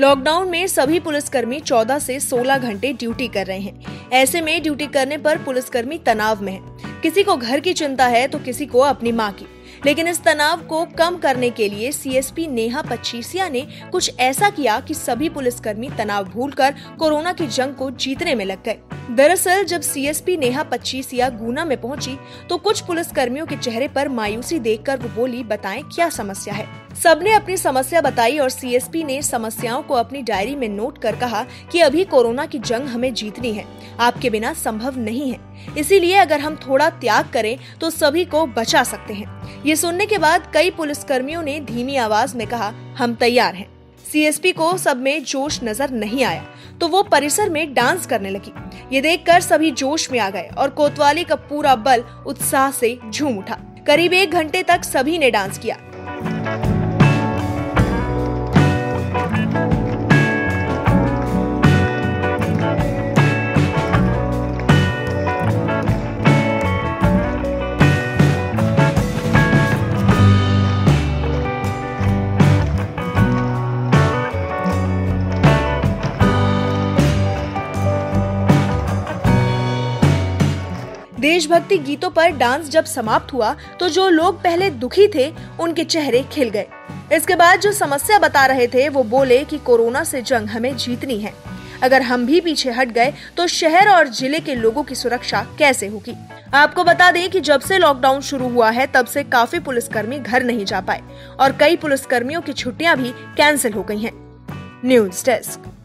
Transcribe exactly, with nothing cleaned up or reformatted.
Lockdown में सभी पुलिसकर्मी चौदह से सोलह घंटे ड्यूटी कर रहे हैं। ऐसे में ड्यूटी करने पर पुलिसकर्मी तनाव में है। किसी को घर की चिंता है तो किसी को अपनी मां की। लेकिन इस तनाव को कम करने के लिए सीएसपी नेहा पच्चीसिया ने कुछ ऐसा किया कि सभी पुलिसकर्मी तनाव भूलकर कोरोना की जंग को जीतने में लग गए। दरअसल जब सीएसपी नेहा पच्चीसिया गुना में पहुंची तो कुछ पुलिसकर्मियों के चेहरे पर मायूसी देखकर वो बोली, बताएं क्या समस्या है। सबने अपनी समस्या बताई और सीएसपी ने समस्याओं को अपनी डायरी में नोट कर कहा कि अभी कोरोना की जंग हमें जीतनी है, आपके बिना संभव नहीं है, इसीलिए अगर हम थोड़ा त्याग करें तो सभी को बचा सकते हैं। ये सुनने के बाद कई पुलिसकर्मियों ने धीमी आवाज में कहा, हम तैयार हैं। सीएसपी को सब में जोश नजर नहीं आया तो वो परिसर में डांस करने लगी। ये देखकर सभी जोश में आ गए और कोतवाली का पूरा बल उत्साह से झूम उठा। करीब एक घंटे तक सभी ने डांस किया। देशभक्ति गीतों पर डांस जब समाप्त हुआ तो जो लोग पहले दुखी थे उनके चेहरे खिल गए। इसके बाद जो समस्या बता रहे थे वो बोले कि कोरोना से जंग हमें जीतनी है, अगर हम भी पीछे हट गए तो शहर और जिले के लोगों की सुरक्षा कैसे होगी। आपको बता दें कि जब से लॉकडाउन शुरू हुआ है तब से काफी पुलिसकर्मी घर नहीं जा पाए और कई पुलिसकर्मियों की छुट्टियां भी कैंसिल हो गयी है। News desk.